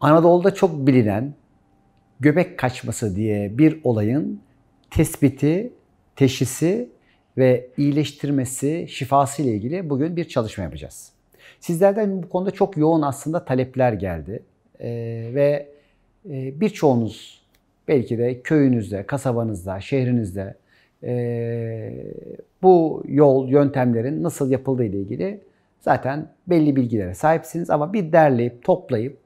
Anadolu'da çok bilinen göbek kaçması diye bir olayın tespiti, teşhisi ve iyileştirmesi, şifası ile ilgili bugün bir çalışma yapacağız. Sizlerden bu konuda çok yoğun aslında talepler geldi ve birçoğunuz belki de köyünüzde, kasabanızda, şehrinizde bu yöntemlerin nasıl yapıldığı ile ilgili zaten belli bilgilere sahipsiniz ama bir derleyip, toplayıp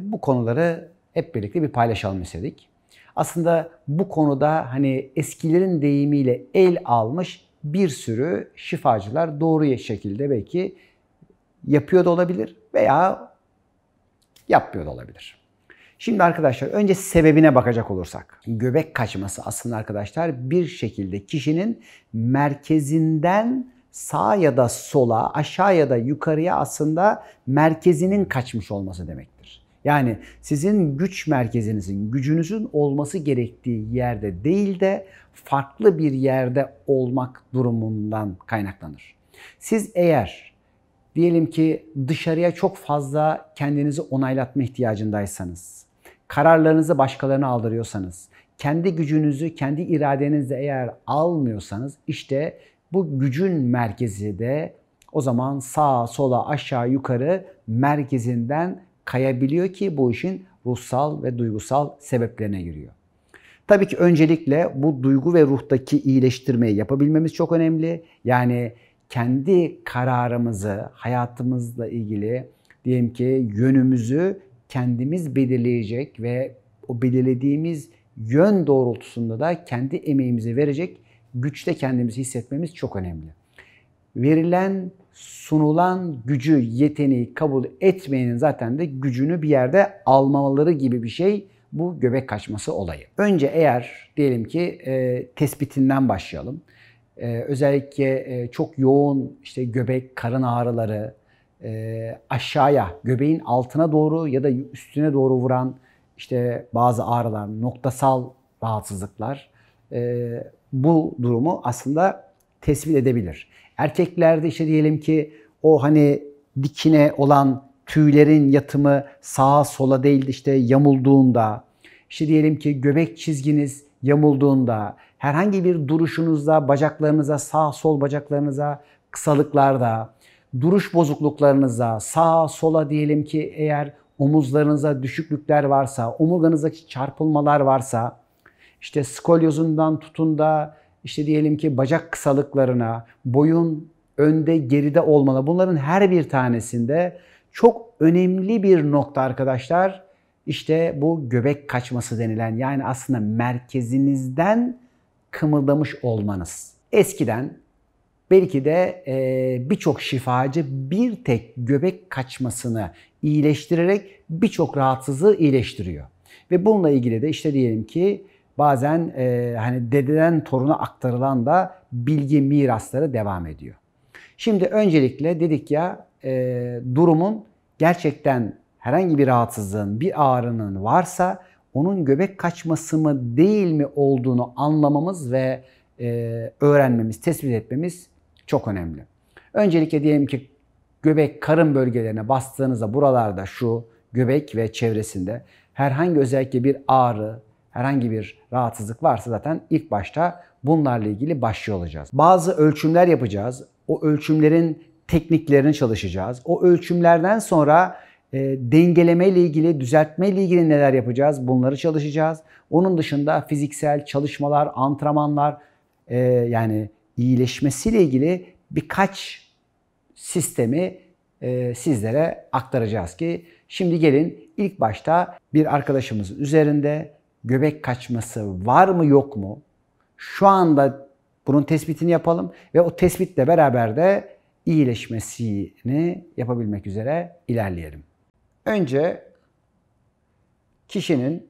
bu konuları hep birlikte bir paylaşalım istedik. Aslında bu konuda hani eskilerin deyimiyle el almış bir sürü şifacılar doğru şekilde belki yapıyor da olabilir veya yapmıyor da olabilir. Şimdi arkadaşlar önce sebebine bakacak olursak. Göbek kaçması aslında arkadaşlar bir şekilde kişinin merkezinden sağa ya da sola, aşağı ya da yukarıya aslında merkezinin kaçmış olması demektir. Yani sizin güç merkezinizin, gücünüzün olması gerektiği yerde değil de farklı bir yerde olmak durumundan kaynaklanır. Siz eğer diyelim ki dışarıya çok fazla kendinizi onaylatma ihtiyacındaysanız, kararlarınızı başkalarına aldırıyorsanız, kendi gücünüzü, kendi iradenizle eğer almıyorsanız işte bu gücün merkezi de o zaman sağa, sola, aşağı, yukarı merkezinden kayabiliyor ki bu işin ruhsal ve duygusal sebeplerine giriyor. Tabii ki öncelikle bu duygu ve ruhtaki iyileştirmeyi yapabilmemiz çok önemli. Yani kendi kararımızı, hayatımızla ilgili diyelim ki yönümüzü kendimiz belirleyecek ve o belirlediğimiz yön doğrultusunda da kendi emeğimizi verecek güçte kendimizi hissetmemiz çok önemli. Verilen, sunulan gücü, yeteneği kabul etmeyenin zaten de gücünü bir yerde almamaları gibi bir şey bu göbek kaçması olayı. Önce eğer diyelim ki tespitinden başlayalım. Özellikle çok yoğun işte göbek, karın ağrıları, aşağıya, göbeğin altına doğru ya da üstüne doğru vuran işte bazı ağrılar, noktasal rahatsızlıklar bu durumu aslında tespit edebilir. Erkeklerde işte diyelim ki o hani dikine olan tüylerin yatımı sağa sola değil işte yamulduğunda, işte diyelim ki göbek çizginiz yamulduğunda, herhangi bir duruşunuzda, bacaklarınıza, sağ sol bacaklarınıza kısalıklarda, duruş bozukluklarınıza, sağa sola diyelim ki eğer omuzlarınıza düşüklükler varsa, omurganızdaki çarpılmalar varsa, İşte skolyozundan tutun da işte diyelim ki bacak kısalıklarına, boyun önde geride olmalı. Bunların her bir tanesinde çok önemli bir nokta arkadaşlar. İşte bu göbek kaçması denilen yani aslında merkezinizden kımıldamış olmanız. Eskiden belki de birçok şifacı bir tek göbek kaçmasını iyileştirerek birçok rahatsızlığı iyileştiriyor. Ve bununla ilgili de işte diyelim ki bazen hani dededen toruna aktarılan da bilgi mirasları devam ediyor. Şimdi öncelikle dedik ya durumun gerçekten herhangi bir rahatsızlığın, bir ağrının varsa onun göbek kaçması mı değil mi olduğunu anlamamız ve öğrenmemiz, tespit etmemiz çok önemli. Öncelikle diyelim ki göbek, karın bölgelerine bastığınızda buralarda şu göbek ve çevresinde herhangi özellikle bir ağrı, herhangi bir rahatsızlık varsa zaten ilk başta bunlarla ilgili başlıyor olacağız. Bazı ölçümler yapacağız. O ölçümlerin tekniklerini çalışacağız. O ölçümlerden sonra dengeleme ile ilgili, düzeltme ile ilgili neler yapacağız? Bunları çalışacağız. Onun dışında fiziksel çalışmalar, antrenmanlar yani iyileşmesiyle ilgili birkaç sistemi sizlere aktaracağız ki şimdi gelin ilk başta bir arkadaşımızın üzerinde göbek kaçması var mı yok mu? Şu anda bunun tespitini yapalım ve o tespitle beraber de iyileşmesini yapabilmek üzere ilerleyelim. Önce kişinin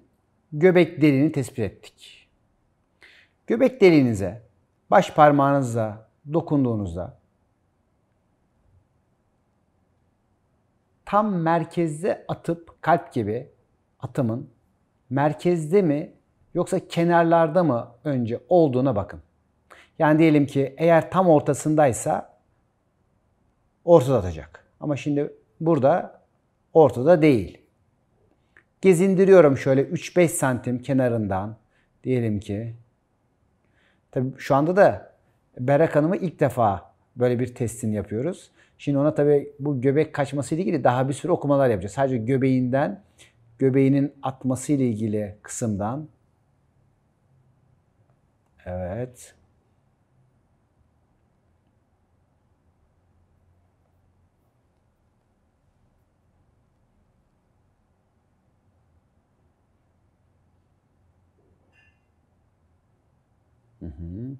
göbek deliğini tespit ettik. Göbek deliğinize baş parmağınızla dokunduğunuzda tam merkezde atıp kalp gibi atımın merkezde mi yoksa kenarlarda mı önce olduğuna bakın. Yani diyelim ki eğer tam ortasındaysa ortada atacak. Ama şimdi burada ortada değil. gezindiriyorum şöyle 3-5 santim kenarından. Diyelim ki. Tabii şu anda da Berrak Hanım'ı ilk defa böyle bir testini yapıyoruz. Şimdi ona tabii bu göbek kaçması ile ilgili daha bir sürü okumalar yapacağız. Sadece göbeğinden, göbeğinin atması ile ilgili kısımdan. Evet. Hı-hı.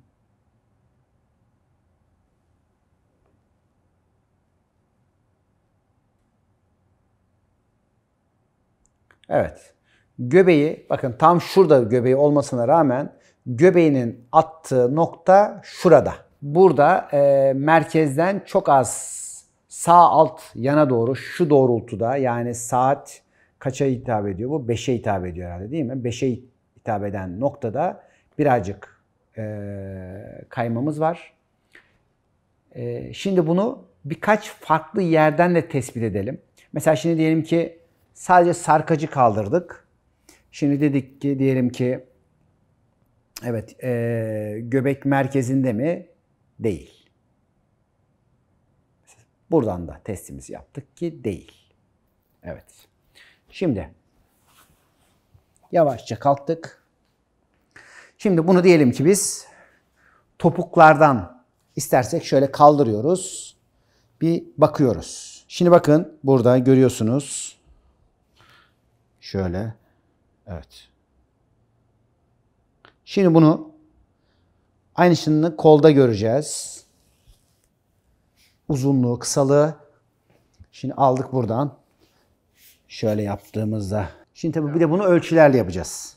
Evet. Göbeği, bakın tam şurada göbeği olmasına rağmen göbeğinin attığı nokta şurada. Burada merkezden çok az sağ alt yana doğru şu doğrultuda, yani saat kaça hitap ediyor? Bu 5'e hitap ediyor herhalde, değil mi? 5'e hitap eden noktada birazcık kaymamız var. Şimdi bunu birkaç farklı yerden de tespit edelim. Mesela şimdi diyelim ki sadece sarkacı kaldırdık. Şimdi dedik ki diyelim ki evet göbek merkezinde mi? Değil. Buradan da testimizi yaptık ki değil. Evet. Şimdi yavaşça kalktık. Şimdi bunu diyelim ki biz topuklardan istersek şöyle kaldırıyoruz. Bir bakıyoruz. Şimdi bakın burada görüyorsunuz. Şöyle. Evet. Şimdi bunu aynısını kolda göreceğiz. Uzunluğu, kısalığı. Şimdi aldık buradan. Şöyle yaptığımızda. Şimdi tabii bir de bunu ölçülerle yapacağız.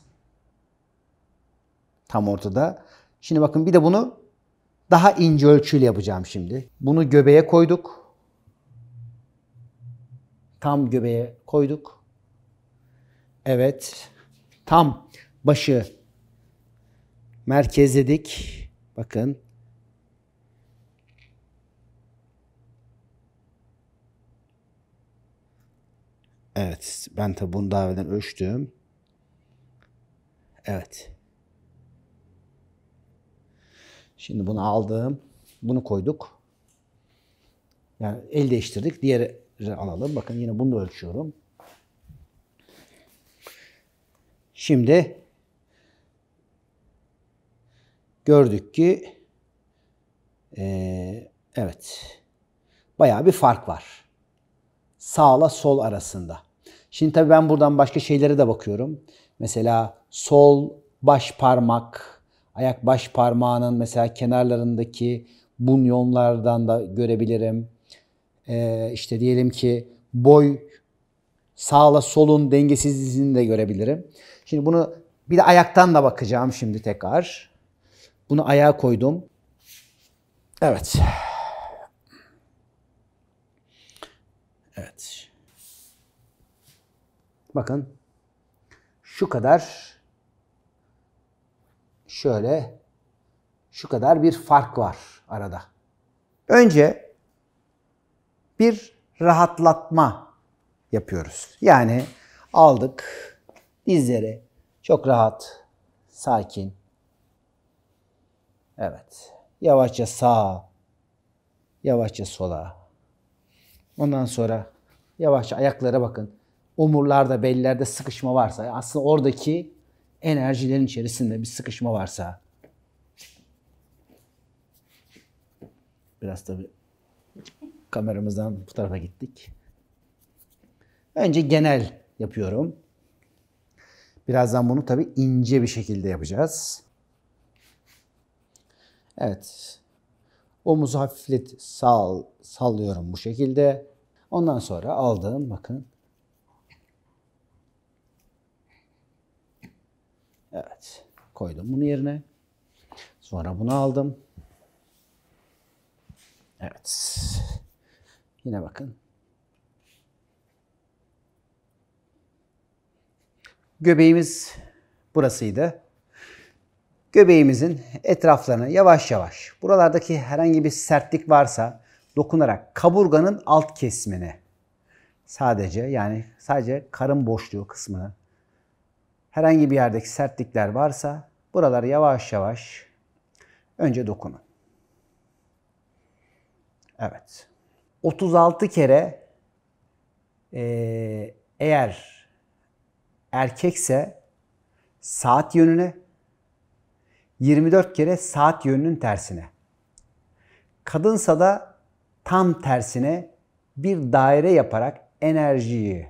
Tam ortada. Şimdi bakın bir de bunu daha ince ölçüyle yapacağım şimdi. Bunu göbeğe koyduk. Tam göbeğe koyduk. Evet. Tam başı merkezledik. Bakın. Evet. Ben tabi bunu daha evvel ölçtüm. Evet. Şimdi bunu aldım. Bunu koyduk. Yani el değiştirdik. Diğeri alalım. Bakın yine bunu da ölçüyorum. Şimdi gördük ki evet bayağı bir fark var. Sağla sol arasında. Şimdi tabii ben buradan başka şeylere de bakıyorum. Mesela sol baş parmak, ayak baş parmağının mesela kenarlarındaki bunyonlardan da görebilirim. İşte diyelim ki boy sağla solun dengesizliğini de görebilirim. Şimdi bunu bir de ayaktan da bakacağım şimdi tekrar. Bunu ayağa koydum. Evet. Evet. Bakın şu kadar. Şöyle şu kadar bir fark var arada. Önce bir rahatlatma yapıyoruz. Yani aldık dizleri çok rahat, sakin. Evet. Yavaşça sağa, yavaşça sola. Ondan sonra yavaşça ayaklara bakın. Omurlarda, bellerde sıkışma varsa aslında oradaki enerjilerin içerisinde bir sıkışma varsa biraz tabii kameramızdan bu tarafa gittik. Önce genel yapıyorum. Birazdan bunu tabii ince bir şekilde yapacağız. Evet. Omuzu hafiflet sallıyorum bu şekilde. Ondan sonra aldım bakın. Evet. Koydum bunu yerine. Sonra bunu aldım. Evet. Yine bakın. Göbeğimiz burasıydı. Göbeğimizin etraflarına yavaş yavaş, buralardaki herhangi bir sertlik varsa dokunarak kaburganın alt kesimini Sadece, yani sadece karın boşluğu kısmını, herhangi bir yerdeki sertlikler varsa buralara yavaş yavaş önce dokunun. Evet. 36 kere eğer erkekse saat yönüne, 24 kere saat yönünün tersine. Kadınsa da tam tersine bir daire yaparak enerjiyi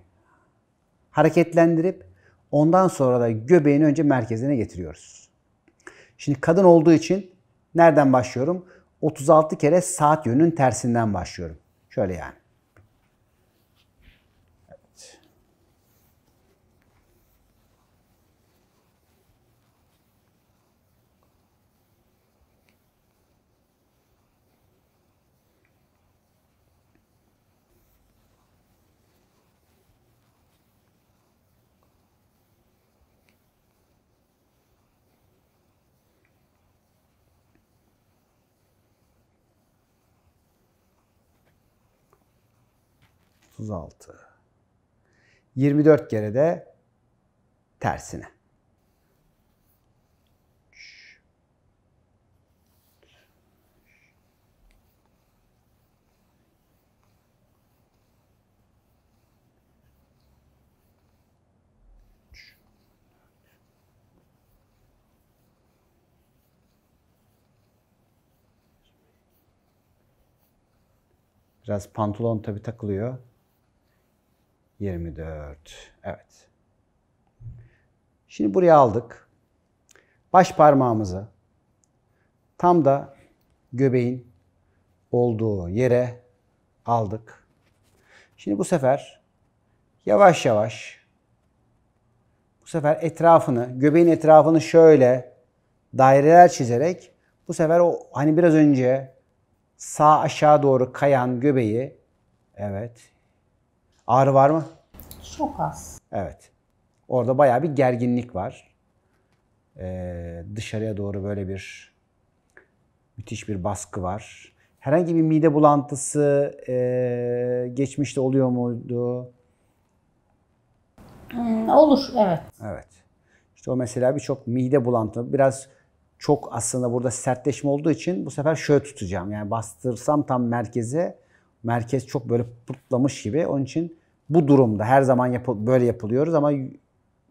hareketlendirip ondan sonra da göbeğini önce merkezine getiriyoruz. Şimdi kadın olduğu için nereden başlıyorum? 36 kere saat yönünün tersinden başlıyorum. Şöyle yani. Evet. (36) 24 kere de tersine. Biraz pantolon tabii takılıyor. 24. Evet. Şimdi buraya aldık. Baş parmağımızı tam da göbeğin olduğu yere aldık. Şimdi bu sefer yavaş yavaş etrafını, göbeğin etrafını şöyle daireler çizerek bu sefer o hani biraz önce sağ aşağı doğru kayan göbeği, evet. Ağrı var mı? Çok az. Evet. Orada bayağı bir gerginlik var. Dışarıya doğru böyle bir müthiş bir baskı var. Herhangi bir mide bulantısı geçmişte oluyor muydu? Olur, evet. Evet. İşte o mesela birçok mide bulantısı. Biraz çok aslında burada sertleşme olduğu için bu sefer şöyle tutacağım. Yani bastırsam tam merkeze. Merkez çok böyle pırtlamış gibi. Onun için bu durumda her zaman böyle yapılıyoruz ama %1,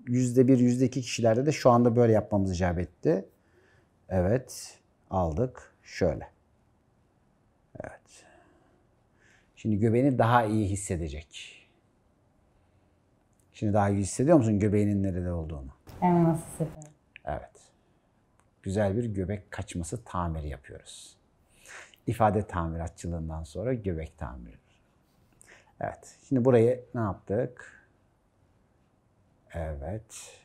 %2 kişilerde de şu anda böyle yapmamız icap etti. Evet. Aldık. Şöyle. Evet. Şimdi göbeğini daha iyi hissedecek. Şimdi daha iyi hissediyor musun göbeğinin nerede olduğunu? Hemen nasıl hissediyorum. Evet. Güzel bir göbek kaçması tamiri yapıyoruz. İfade tamiratçılığından sonra göbek tamiri. Evet. Şimdi burayı ne yaptık? Evet.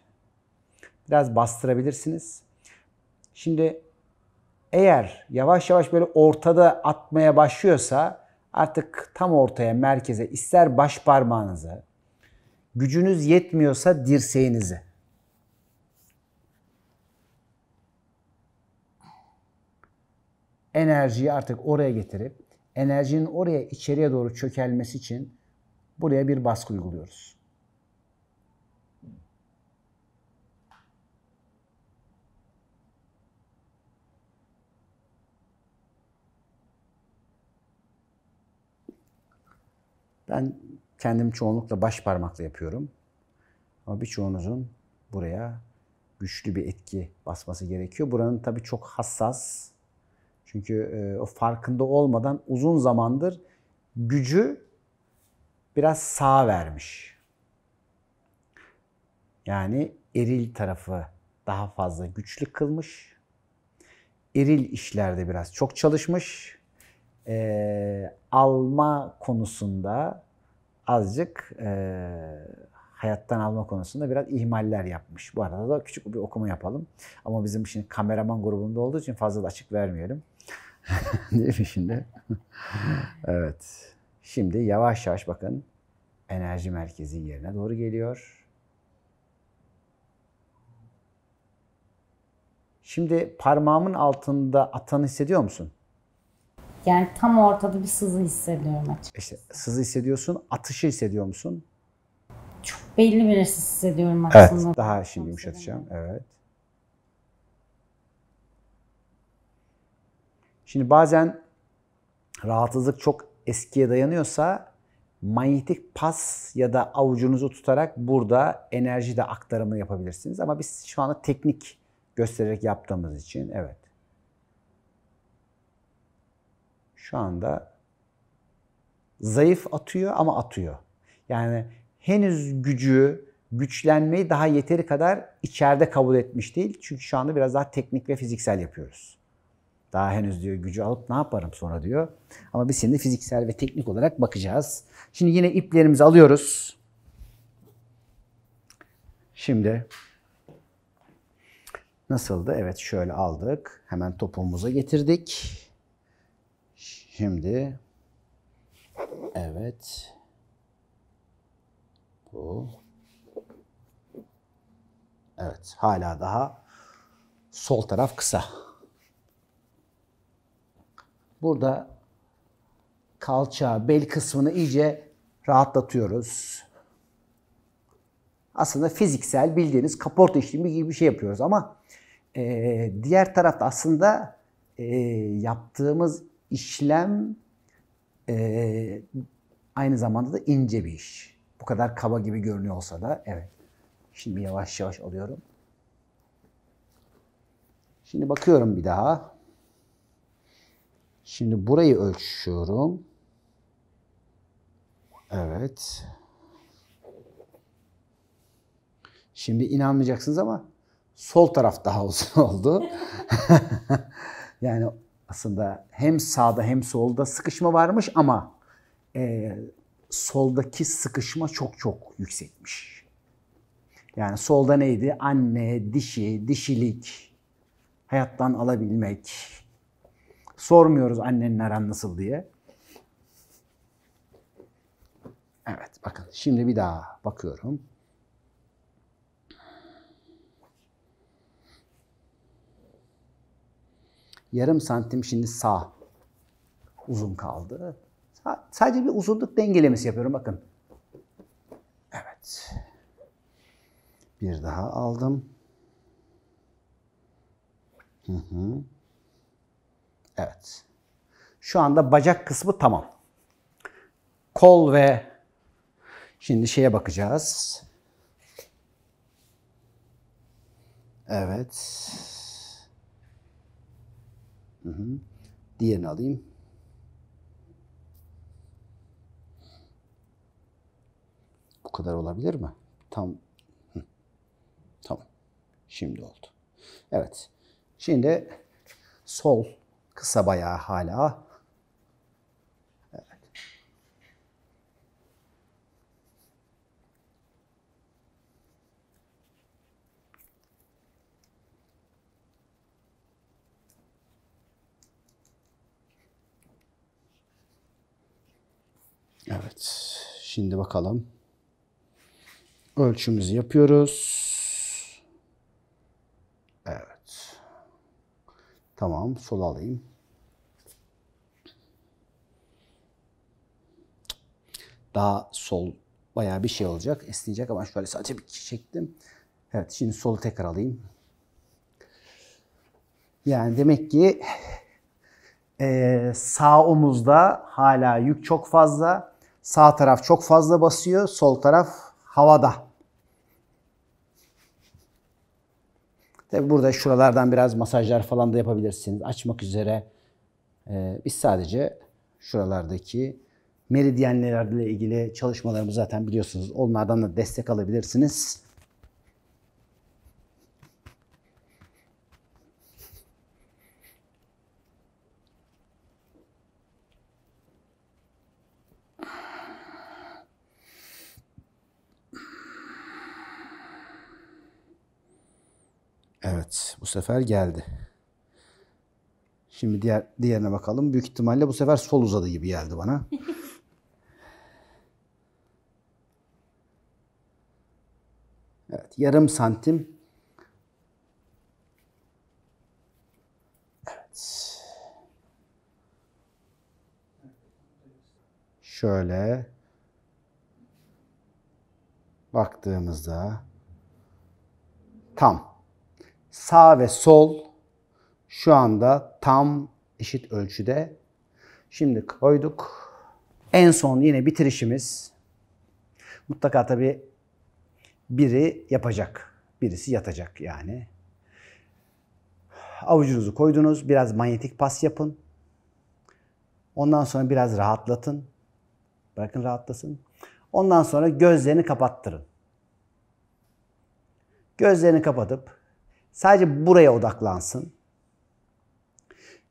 Biraz bastırabilirsiniz. Şimdi eğer yavaş yavaş böyle ortada atmaya başlıyorsa artık tam ortaya, merkeze ister baş parmağınızı, gücünüz yetmiyorsa dirseğinizi. Enerjiyi artık oraya getirip enerjinin oraya içeriye doğru çökelmesi için buraya bir baskı uyguluyoruz. Ben kendim çoğunlukla baş parmakla yapıyorum. Ama birçoğunuzun buraya güçlü bir etki basması gerekiyor. Buranın tabii çok hassas. Çünkü o farkında olmadan uzun zamandır gücü biraz sağa vermiş. Yani eril tarafı daha fazla güçlü kılmış. Eril işlerde biraz çok çalışmış. Alma konusunda azıcık hayattan alma konusunda biraz ihmaller yapmış. Bu arada da küçük bir okuma yapalım. Ama bizim şimdi kameraman grubunda olduğu için fazla da açık vermeyelim. Değil mi şimdi? Evet. Şimdi yavaş yavaş bakın. Enerji merkezi yerine doğru geliyor. Şimdi parmağımın altında atan hissediyor musun? Yani tam ortada bir sızı hissediyorum açıkçası. İşte sızı hissediyorsun, atışı hissediyor musun? Çok belli bir sızı hissediyorum aslında. Evet, daha şimdi yumuşatacağım. Evet. Şimdi bazen rahatsızlık çok eskiye dayanıyorsa manyetik pas ya da avucunuzu tutarak burada enerji de aktarımını yapabilirsiniz. Ama biz şu anda teknik göstererek yaptığımız için evet. Şu anda zayıf atıyor ama atıyor. Yani henüz güçlenmeyi daha yeteri kadar içeride kabul etmiş değil. Çünkü şu anda biraz daha teknik ve fiziksel yapıyoruz. Daha henüz diyor gücü alıp ne yaparım sonra diyor. Ama biz şimdi fiziksel ve teknik olarak bakacağız. Şimdi yine iplerimizi alıyoruz. Şimdi nasıldı? Evet şöyle aldık. Hemen topuğumuza getirdik. Şimdi evet bu evet hala daha sol taraf kısa. Burada kalça, bel kısmını iyice rahatlatıyoruz. Aslında fiziksel bildiğiniz kaporta işlemi gibi bir şey yapıyoruz ama diğer tarafta aslında yaptığımız işlem aynı zamanda da ince bir iş. Bu kadar kaba gibi görünüyor olsa da evet. Şimdi yavaş yavaş alıyorum. Şimdi bakıyorum bir daha. Şimdi burayı ölçüyorum. Evet. Şimdi inanmayacaksınız ama sol taraf daha uzun oldu. Yani aslında hem sağda hem solda sıkışma varmış ama soldaki sıkışma çok çok yüksekmiş. Yani solda neydi? Anne, dişi, dişilik, hayattan alabilmek. Sormuyoruz annenin aran nasıl diye. Evet bakın şimdi bir daha bakıyorum. Yarım santim şimdi sağ uzun kaldı. Sadece bir uzunluk dengelemesi yapıyorum bakın. Evet. Bir daha aldım. Hı. Evet. Şu anda bacak kısmı tamam. Kol ve şimdi şeye bakacağız. Evet. Hı. Diğerini alayım. Bu kadar olabilir mi? Tam. Hı. Tamam. Şimdi oldu. Evet. Şimdi sol kısa bayağı hala. Evet. Evet. Şimdi bakalım. Ölçümüzü yapıyoruz. Evet. Tamam. Sola alayım. Daha sol bayağı bir şey olacak. Esneyecek ama şöyle sadece bir çektim. Evet. Şimdi solu tekrar alayım. Yani demek ki sağ omuzda hala yük çok fazla. Sağ taraf çok fazla basıyor. Sol taraf havada. Tabii burada şuralardan biraz masajlar falan da yapabilirsiniz. Açmak üzere biz sadece şuralardaki meridyenlerle ilgili çalışmalarımızı zaten biliyorsunuz. Onlardan da destek alabilirsiniz. Evet, bu sefer geldi. Şimdi diğerine bakalım. Büyük ihtimalle bu sefer sol uzadı gibi geldi bana. Evet, yarım santim. Evet. şöyle baktığımızda tam. Sağ ve sol şu anda tam eşit ölçüde. Şimdi koyduk. En son yine bitirişimiz. Mutlaka tabii biri yapacak. Birisi yatacak yani. Avucunuzu koydunuz. Biraz manyetik pas yapın. Ondan sonra biraz rahatlatın. Bırakın rahatlasın. Ondan sonra gözlerini kapattırın. Gözlerini kapatıp sadece buraya odaklansın.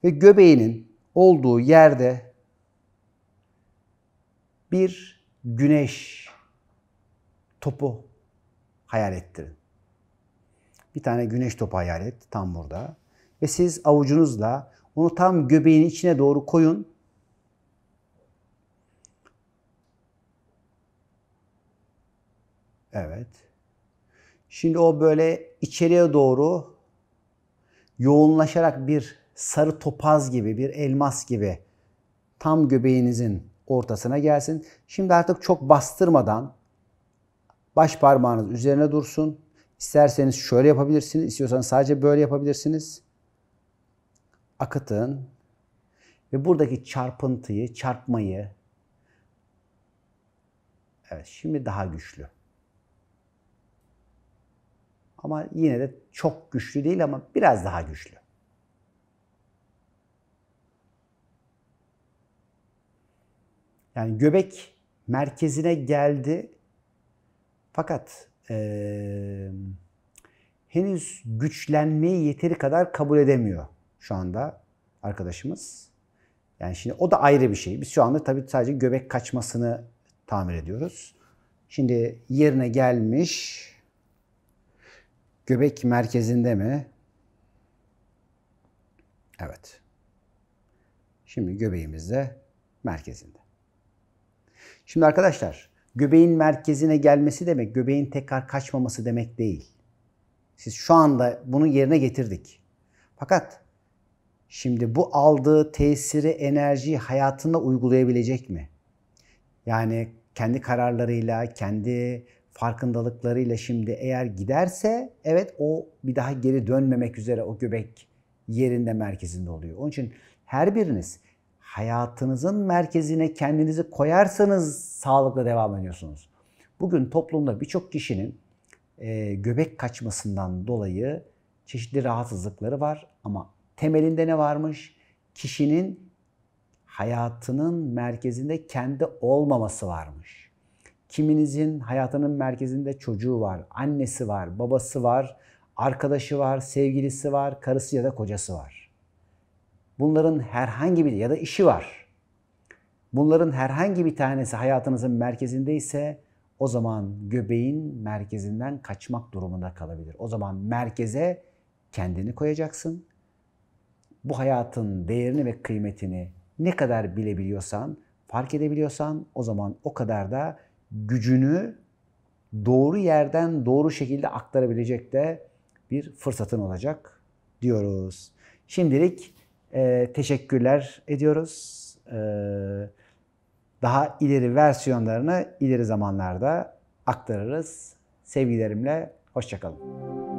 Ve göbeğinin olduğu yerde bir güneş topu hayal ettirin. Bir tane güneş topu hayal et tam burada. Ve siz avucunuzla onu tam göbeğin içine doğru koyun. Evet. Şimdi o böyle içeriye doğru yoğunlaşarak bir sarı topaz gibi, bir elmas gibi tam göbeğinizin ortasına gelsin. Şimdi artık çok bastırmadan baş parmağınız üzerine dursun. İsterseniz şöyle yapabilirsiniz, istiyorsanız sadece böyle yapabilirsiniz. Akıtın ve buradaki çarpıntıyı, çarpmayı, evet şimdi daha güçlü. Ama yine de çok güçlü değil ama biraz daha güçlü. Yani göbek merkezine geldi fakat henüz güçlenmeyi yeteri kadar kabul edemiyor şu anda arkadaşımız. Yani şimdi o da ayrı bir şey. Biz şu anda tabii sadece göbek kaçmasını tamir ediyoruz. Şimdi yerine gelmiş. Göbek merkezinde mi? Evet. Şimdi göbeğimiz de merkezinde. Şimdi arkadaşlar, göbeğin merkezine gelmesi demek, göbeğin tekrar kaçmaması demek değil. Siz şu anda bunu yerine getirdik. Fakat şimdi bu aldığı tesiri, enerjiyi hayatında uygulayabilecek mi? Yani kendi kararlarıyla, kendi farkındalıklarıyla şimdi eğer giderse evet o bir daha geri dönmemek üzere o göbek yerinde merkezinde oluyor. Onun için her biriniz hayatınızın merkezine kendinizi koyarsanız sağlıkla devam ediyorsunuz. Bugün toplumda birçok kişinin göbek kaçmasından dolayı çeşitli rahatsızlıkları var ama temelinde ne varmış? Kişinin hayatının merkezinde kendi olmaması varmış. Kiminizin hayatının merkezinde çocuğu var, annesi var, babası var, arkadaşı var, sevgilisi var, karısı ya da kocası var. Bunların herhangi bir ya da işi var. Bunların herhangi bir tanesi hayatınızın merkezindeyse o zaman göbeğin merkezinden kaçmak durumunda kalabilir. O zaman merkeze kendini koyacaksın. Bu hayatın değerini ve kıymetini ne kadar bilebiliyorsan, fark edebiliyorsan o zaman o kadar da gücünü doğru yerden doğru şekilde aktarabilecek de bir fırsatın olacak diyoruz. Şimdilik teşekkürler ediyoruz. Daha ileri versiyonlarını ileri zamanlarda aktarırız. Sevgilerimle hoşça kalın.